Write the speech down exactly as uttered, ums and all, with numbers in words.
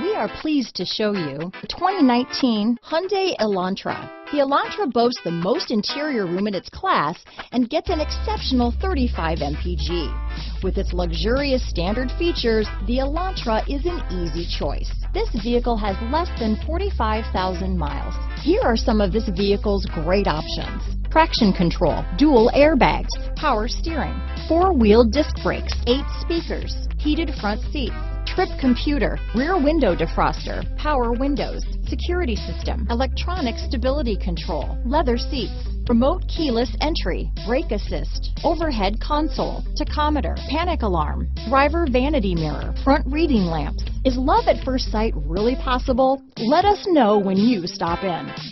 We are pleased to show you the twenty nineteen Hyundai Elantra. The Elantra boasts the most interior room in its class and gets an exceptional thirty-five M P G. With its luxurious standard features, the Elantra is an easy choice. This vehicle has less than forty-five thousand miles. Here are some of this vehicle's great options: traction control, dual airbags, power steering, four-wheel disc brakes, eight speakers, heated front seats, trip computer, rear window defroster, power windows, security system, electronic stability control, leather seats, remote keyless entry, brake assist, overhead console, tachometer, panic alarm, driver vanity mirror, front reading lamps. Is love at first sight really possible? Let us know when you stop in.